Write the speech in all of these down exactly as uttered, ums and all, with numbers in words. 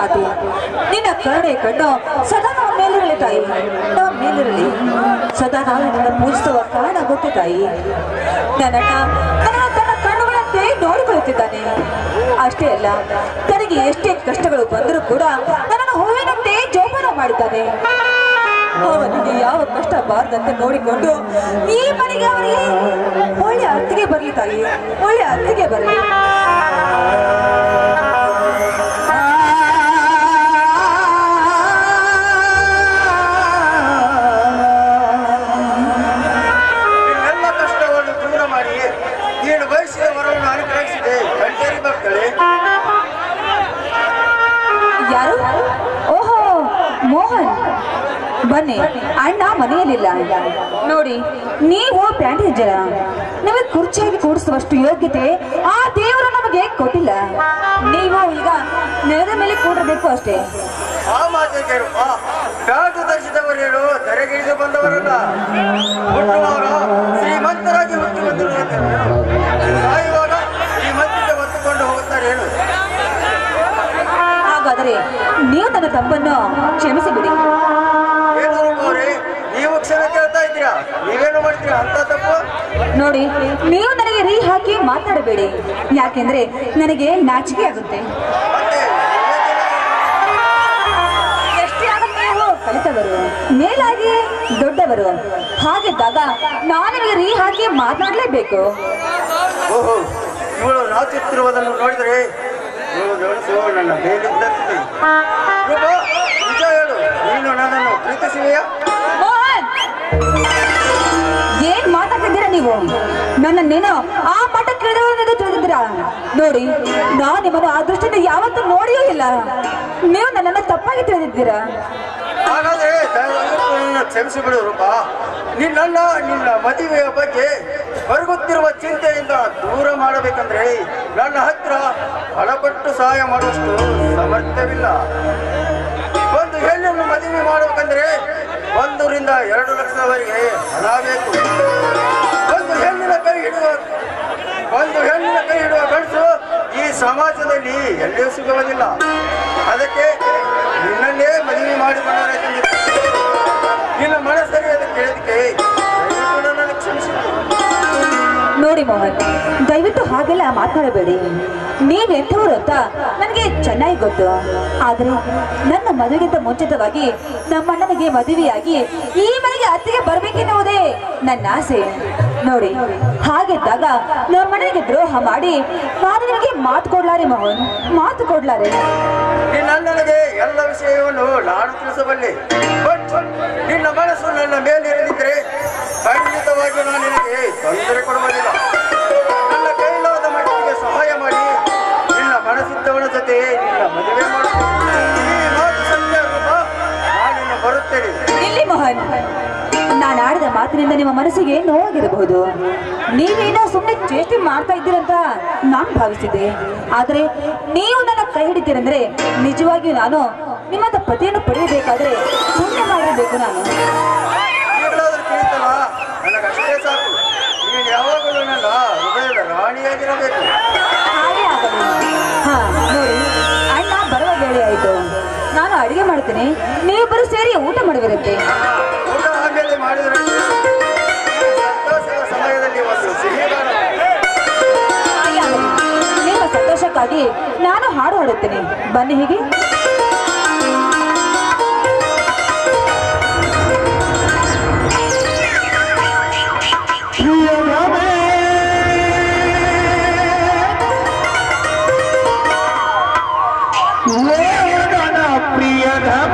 ಪಾತಿ ನಿನ್ನ ಕರುಣೆ ಕಂಡು ಸದಾ ನಾವು ಮೇಲಿರಲಿ ತಾಯಿ, ನಾವು ಮೇಲಿರಲಿ, ಸದಾ ನಾವು ನಿನ್ನ ಪೂಜಿಸುವ ಕಾರಣ ಗೊತ್ತು ತಾಯಿ. ನನ್ನಣ್ಣ ನನ್ನ ತನ್ನ ಕಣ್ಣುಗಳಂತೆ ನೋಡಿಕೊಳ್ಳುತ್ತಿದ್ದಾನೆ. ಅಷ್ಟೇ ಅಲ್ಲ, ತನಗೆ ಎಷ್ಟೇ ಕಷ್ಟಗಳು ಬಂದರೂ ಕೂಡ ನನ್ನನ್ನು ಹೂವಿನಂತೆ ಜೋಪಾನ ಮಾಡಿದ್ದಾನೆ. ಅವನಿಗೆ ಯಾವ ಕಷ್ಟ ಬಾರದಂತೆ ನೋಡಿಕೊಂಡು ಈ ಮನೆಗೆ ಅವರಿಗೆ ಒಳ್ಳೆ ಅತ್ತಿಗೆ ಬರಲಿ ತಾಯಿ, ಒಳ್ಳೆ ಅತ್ತಿಗೆ ಬರಲಿ. ಬನ್ನಿ ಅಣ್ಣ ಮನೆಯಲ್ಲಿಲ್ಲ. ನೋಡಿ, ನೀವು ಪ್ಯಾಂಟಿನ ಜನ, ನಮಗೆ ಕುರ್ಚಿಯಾಗಿ ಕೂಡಿಸುವಷ್ಟು ಯೋಗ್ಯತೆ ಆ ದೇವರು ನಮಗೆ ಕೊಟ್ಟಿಲ್ಲ. ನೀವು ಈಗ ನೆಲದ ಮೇಲೆ ಕೂಡಬೇಕು ಅಷ್ಟೇ. ಹಾಗಾದರೆ ನೀವು ತನ್ನ ತಪ್ಪನ್ನು ಕ್ಷಮಿಸಿಬಿಡಿ. ನೋಡಿ, ನೀವು ನನಗೆ ರೀ ಹಾಕಿ ಮಾತಾಡಬೇಡಿ, ಯಾಕೆಂದ್ರೆ ನನಗೆ ನಾಚಿಕೆ ಆಗುತ್ತೆ. ಎಷ್ಟೇ ಆಗುತ್ತೆ, ಕಲಿತವರು ಮೇಲಾಗಿ ದೊಡ್ಡವರು, ಹಾಗಿದ್ದಾಗ ನಾನು ನಿಮಗೆ ರೀ ಹಾಕಿ ಮಾತಾಡಲೇಬೇಕು. ನೋಡಿದ್ರೆ ಏನ್ ಮಾತಾಡ್ತಿದ್ದೀರಾ ನೀವು? ನನ್ನೇನೋ ಆ ಮಠಕ್ಕೆ ಇಳಿದವರನ್ನ ತಿಳಿದಿದ್ದೀರಾ? ನೋಡಿ, ನಾನು ನಿಮ್ಮನ್ನು ಆ ದೃಷ್ಟಿಯಿಂದ ಯಾವತ್ತೂ ನೋಡಿಯೂ ಇಲ್ಲ. ನೀವು ನನ್ನನ್ನು ತಪ್ಪಾಗಿ ತಿಳಿದಿದ್ದೀರಾ. ಹಾಗಾದ್ರೆ ಕ್ಷಮಿಸಿಬಿಡು ರೂಪ. ನಿನ್ನನ್ನು ನಿನ್ನ ಮದುವೆಯ ಬಗ್ಗೆ ಹೊರಗುತ್ತಿರುವ ಚಿಂತೆಯಿಂದ ದೂರ ಮಾಡಬೇಕಂದ್ರೆ ನನ್ನ ಹತ್ರ ಹಣಪಟ್ಟು ಸಹಾಯ ಮಾಡುವಷ್ಟು ಸಮರ್ಥವಿಲ್ಲ. ಒಂದು ಹೆಣ್ಣನ್ನು ಮದುವೆ ಮಾಡಬೇಕಂದ್ರೆ ಒಂದರಿಂದ ಎರಡು ಲಕ್ಷದವರೆಗೆ ಹಣ ಬೇಕು. ಒಂದು ಹೆಣ್ಣಿನ ಕೈ ಹಿಡುವ ಒಂದು ಹೆಣ್ಣಿನ ಕೈ ಹಿಡುವ ಗಂಟು ಈ ಸಮಾಜದಲ್ಲಿ ಎಲ್ಲಿಯೂ ಸಿಗುವುದಿಲ್ಲ. ಅದಕ್ಕೆ ನಿನ್ನನ್ನೇ ಮದುವೆ ಮಾಡಿಕೊಂಡವರೇ ನಿನ್ನ ಮನಸ್ಸರಿ ಅದಕ್ಕೆ ಕೇಳಿದಕ್ಕೆ ನನಗೆ ಕ್ಷಮಿಸಿತು. ನೋಡಿ ಮೋಹನ್, ದಯವಿಟ್ಟು ಹಾಗೆಲ್ಲ ಮಾತಾಡಬೇಡಿ. ನೀವೆಂಥವ್ರು ಅಂತ ನನಗೆ ಚೆನ್ನಾಗಿ ಗೊತ್ತು. ಆದರೆ ನನ್ನ ಮದುವೆಗಿಂತ ಮುಂಚಿತವಾಗಿ ನಮ್ಮಣ್ಣನಿಗೆ ಮದುವೆಯಾಗಿ ಈ ಮನೆಗೆ ಅತ್ತಿಗೆ ಬರಬೇಕೆನ್ನುವುದೇ ನನ್ನ ಆಸೆ. ನೋಡಿ, ಹಾಗಿದ್ದಾಗ ನಮ್ಮಣ್ಣನಿಗೆ ದ್ರೋಹ ಮಾಡಿ ನಾನು ನಿಮಗೆ ಮಾತು ಕೊಡ್ಲಾರೆ ಮೋಹನ್, ಮಾತು ಕೊಡ್ಲಾರೆ. ನನ್ನನಿಗೆ ಎಲ್ಲ ವಿಷಯವನ್ನು ನಾನು ತಿಳಿಸಬಲ್ಲೆ. ನಿನ್ನ ಮನಸ್ಸು ನನ್ನ ಮೇಲೆ ಇರದಿದ್ದರೆ ಖಂಡಿತವಾಗಿಯೂ ನಾನು ನಿನಗೆ ತೊಂದರೆ ಕೊಡುವುದಿಲ್ಲ. ನನ್ನ ಕೈಲಾದ ಮಟ್ಟಿಗೆ ಸಹಾಯ ಮಾಡಿ ನಿನ್ನ ಮನಸ್ಸಿದ್ದವನ ಜೊತೆ ನಿನ್ನ ಮದುವೆ ಮಾಡಿನ ಬರುತ್ತೇನೆ. ಇಲ್ಲಿ ಮೋಹನ್, ನಾನು ಆಡಿದ ಮಾತಿನಿಂದ ನಿಮ್ಮ ಮನಸ್ಸಿಗೆ ನೋವಾಗಿರಬಹುದು. ನೀವೇನೋ ಸುಮ್ಮನೆ ಚೇಷ್ಟೆ ಮಾಡ್ತಾ ಇದ್ದೀರಂತ ನಾನು ಭಾವಿಸಿದೆ. ಆದರೆ ನೀವು ನನ್ನ ಕೈ ಹಿಡಿತೀರಂದ್ರೆ ನಿಜವಾಗಿಯೂ ನಾನು ನಿಮ್ಮ ಪತಿಯನ್ನು ಪಡೆಯಬೇಕಾದ್ರೆ ಸುಮ್ಮನೆ ಮಾಡಬೇಕು. ನಾನು ನನಗಷ್ಟೇ ಸಾಕು. ನೀನು ಯಾವಾಗಲೂ ನನ್ನ ಹೃದಯದ ರಾಣಿಯಾಗಿರಬೇಕು. ಹಾಗೆ ಆಗಲಿ. ಹಾ ನೋಡಿ, ಅಣ್ಣ ಬರುವ ವೇಳೆ ಆಯಿತು. ನಾನು ಅಡುಗೆ ಮಾಡ್ತೀನಿ, ನೀವಿಬ್ಬರು ಸೇರಿ ಊಟ ಮಾಡುವಿರಂತೆ. ಊಟ ಆಮೇಲೆ ಮಾಡಿದರೆ ಸಂತೋಷದ ಸಮಯದಲ್ಲಿ ಒಂದು ಸಿಹಿಗಾನ. ಹಾಗೆ ಆಗಲಿ. ನಿಮ್ಮ ಸಂತೋಷಕ್ಕಾಗಿ ನಾನು ಹಾಡು ಹಾಡುತ್ತೇನೆ. ಬನ್ನಿ ಹೀಗೆ. I'm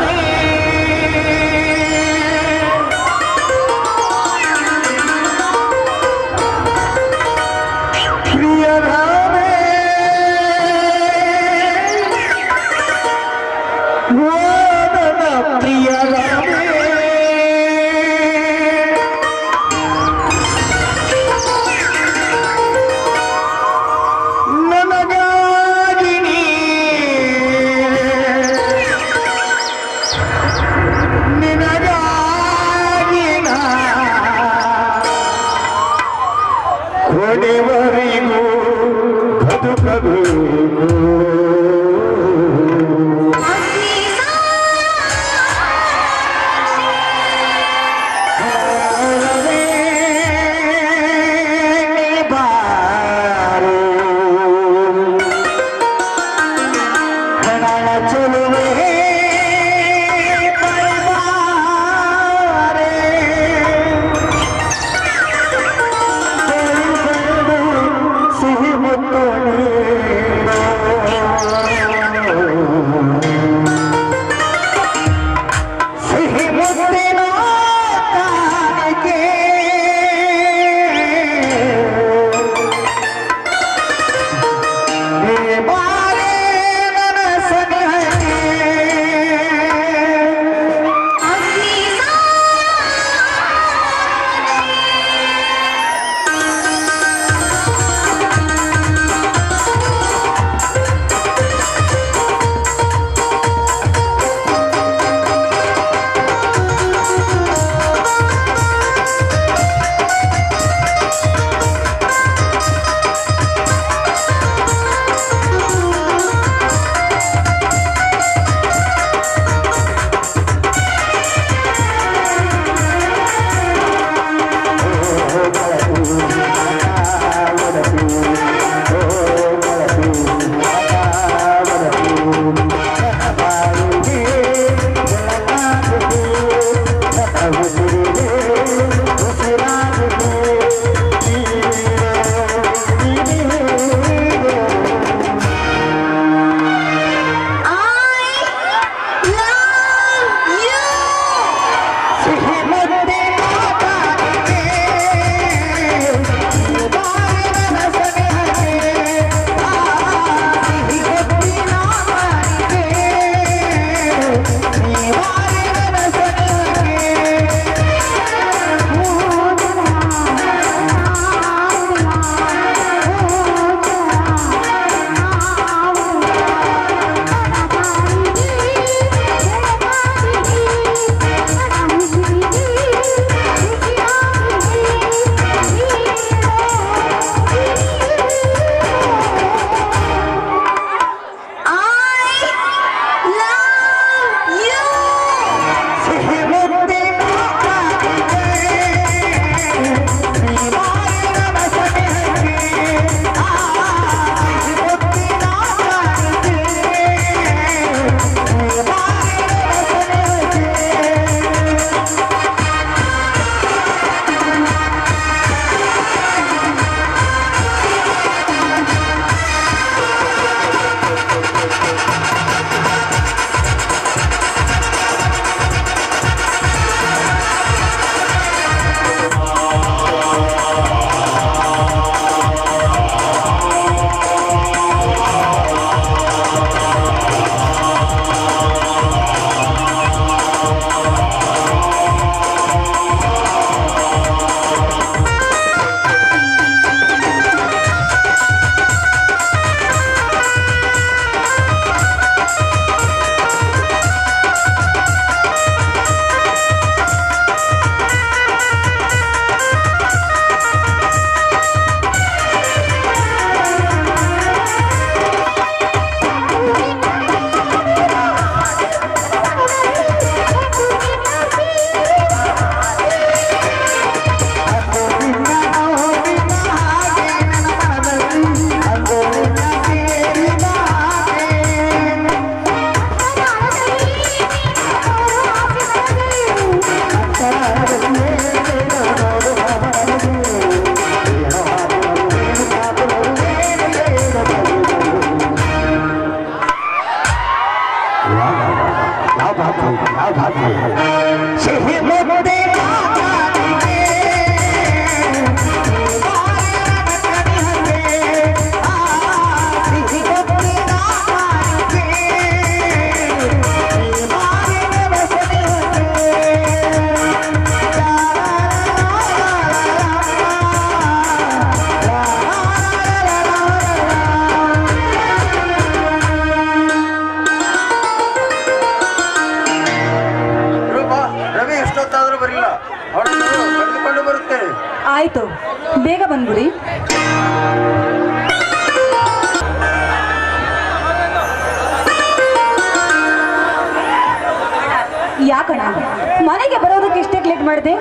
मने बरोदक्के इष्टे लेट माडिदे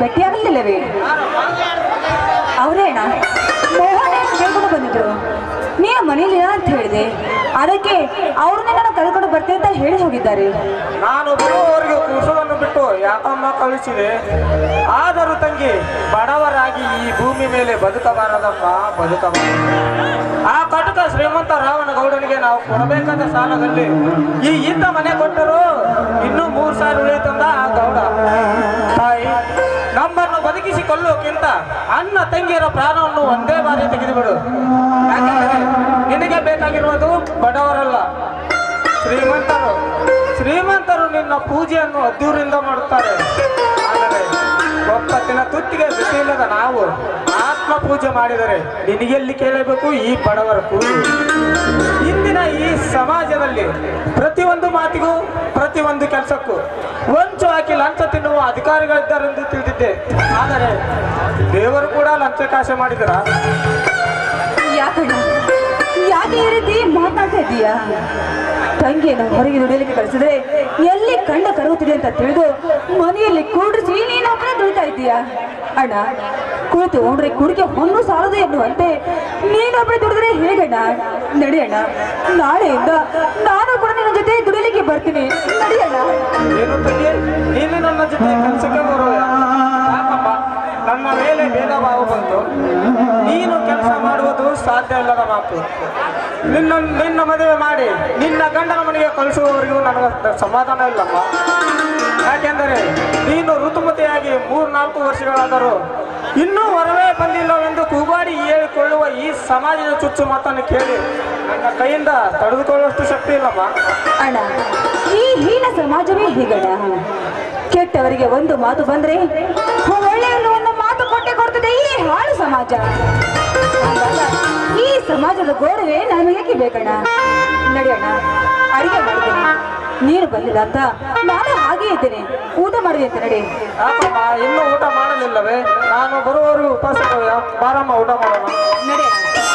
भेटियागलिल्लवे मोहन केळ्कोंडु बंदिद्रु नीवु मनेयल्लिद्दीरा अंत हेळिदे अदक्के अवरन्ने नानु कळेकोंडु बर्तीनि अंत हेळि होगिद्दारे नानु बरोवरिगे कूसलन्नु बिट्टु याकम्म कळिसिदे आदरू तंगी बडवरागि ई भूमि मेले बदुकबारदप्प बदुकबारद आ कटक श्रीमंत रावण गौडनिगे नावु कोडबेकाद सालदल्लि ई इंत मने कोट्टरू इन्नु मूरु साल उಳಿತಂದ ಆ ಗೌಡ ತಾಯಿ ನಮ್ಮನ್ನು ಬದುಕಿಸಿಕೊಳ್ಳುವುದಕ್ಕಿಂತ ಅಣ್ಣ ತಂಗಿಯರ ಪ್ರಾಣವನ್ನು ಒಂದೇ ಬಾರಿ ತೆಗೆದುಬಿಡು. ಯಾಕಂದರೆ ನಿನಗೆ ಬೇಕಾಗಿರುವುದು ಬಡವರಲ್ಲ ಶ್ರೀಮಂತರು. ಶ್ರೀಮಂತರು ನಿನ್ನ ಪೂಜೆಯನ್ನು ಅದ್ದೂರಿಯಿಂದ ಮಾಡುತ್ತಾರೆ. ಆದರೆ ಒಪ್ಪತ್ತಿನ ತುತ್ತಿಗೆ ಬಿಸಿಲ್ಲದ ನಾವು ಆತ್ಮ ಪೂಜೆ ಮಾಡಿದರೆ ನಿನಗೆಲ್ಲಿ ಕೇಳಬೇಕು ಈ ಬಡವರ ಕೂಗು. ಇಂದಿನ ಈ ಸಮಾಜದಲ್ಲಿ ಪ್ರತಿಯೊಂದು ಮಾತಿಗೂ ಪ್ರತಿಯೊಂದು ಕೆಲಸಕ್ಕೂ ವಂಚು ಹಾಕಿ ಲಂಚ ತಿನ್ನುವ ಅಧಿಕಾರಿಗಳಿದ್ದಾರೆಂದು ತಿಳಿದಿದ್ದೆ. ಆದರೆ ದೇವರು ಕೂಡ ಲಂಚ ಕಾಸೆ ಮಾಡಿದರ? ಯಾಕಣ್ಣ ಯಾಕೆ ಈ ರೀತಿ ಮಾತಾಡ್ತಾ ಇದೀಯಾ? ತಂಗಿಯನ್ನು ಹೊರಗೆ ದುಡಿಯಲಿಕ್ಕೆ ಕಳಿಸಿದ್ರೆ ಎಲ್ಲಿ ಕಂಡ ಕರಗುತ್ತಿದೆ ಅಂತ ತಿಳಿದು ಮನೆಯಲ್ಲಿ ಕೂಡಿಸಿ ನೀನು ಒಬ್ಬನೇ ದುಡಿತಾ ಇದ್ದೀಯಾ. ಅಣ್ಣ ಕುಳಿತು ಉಂಡ್ರೆ ಕುಡಿಕೆ ಹೊನ್ನು ಸಾಲದು ಎನ್ನುವಂತೆ ನೀನೊಬ್ಬನೇ ದುಡಿದ್ರೆ ಹೇಗಣ್ಣ? ನಡೆಯಣ್ಣ, ನಾಳೆಯಿಂದ ನಾನು ಕೂಡ ನಿನ್ನ ಜೊತೆ ದುಡಿಯಲಿಕ್ಕೆ ಬರ್ತೀನಿ. ನಡೆಯಣ್ಣ. ನೀನು ನನ್ನ ಜೊತೆ ಕೆಲಸಕ್ಕೆ ಬರೋಯ? ನನ್ನ ಮೇಲೆ ಭೇದ ಭಾವ ಬಂತು. ನೀನು ಕೆಲಸ ಮಾಡುವುದು ಸಾಧ್ಯ ಇಲ್ಲದ ಮಾತು. ನಿನ್ನ ನಿನ್ನ ಮದುವೆ ಮಾಡಿ ನಿನ್ನ ಗಂಡನ ಮನೆಗೆ ಕಳಿಸುವವರೆಗೂ ನನಗೆ ಸಮಾಧಾನ ಇಲ್ಲಪ್ಪ. ಯಾಕೆಂದರೆ ನೀನು ಋತುಮತಿಯಾಗಿ ಮೂರ್ನಾಲ್ಕು ವರ್ಷಗಳಾದರೂ ಇನ್ನೂ ಹೊರವೇ ಬಂದಿಲ್ಲವೆಂದು ಕೂಗಾಡಿ ಹೇಳಿಕೊಳ್ಳುವ ಈ ಸಮಾಜದ ಚುಚ್ಚು ಮಾತನ್ನು ಕೇಳಿ ನನ್ನ ಕೈಯಿಂದ ತಡೆದುಕೊಳ್ಳುವಷ್ಟು ಶಕ್ತಿ ಇಲ್ಲಮ್ಮ. ಅಣ್ಣ, ಈ ಹೀನ ಸಮಾಜವೇ ಹೀಗಣ್ಣ. ಕೆಟ್ಟವರಿಗೆ ಒಂದು ಮಾತು ಬಂದರೆ ಒಳ್ಳೆಯವರು ಒಂದು ಮಾತು ಕೊಟ್ಟೆ ಕೊಡ್ತದೆ ಈ ಹಾಳು ಸಮಾಜ. ಈ ಸಮಾಜದ ಗೋಡವೆ ನನಗೆ ಬೇಕಣ್ಣ. ನಡೆಯೋಣ, ಅಡಿಗೆ ಮಾಡ್ತೀನಿ. ನೀರು ಬಂದಿಲ್ಲ ಅಂತ ನಾನು ಹಾಗೆ ಇದ್ದೇನೆ. ಊಟ ಮಾಡಿದೆ ಅಂತ ನಡಿ. ಇನ್ನೂ ಊಟ ಮಾಡಲಿಲ್ಲವೇ? ನಾನು ಬರುವವರು ಉಪವಾಸ. ಬಾರಮ್ಮ, ಊಟ ಮಾಡೋಣ. ನಡೆಯೋಣ.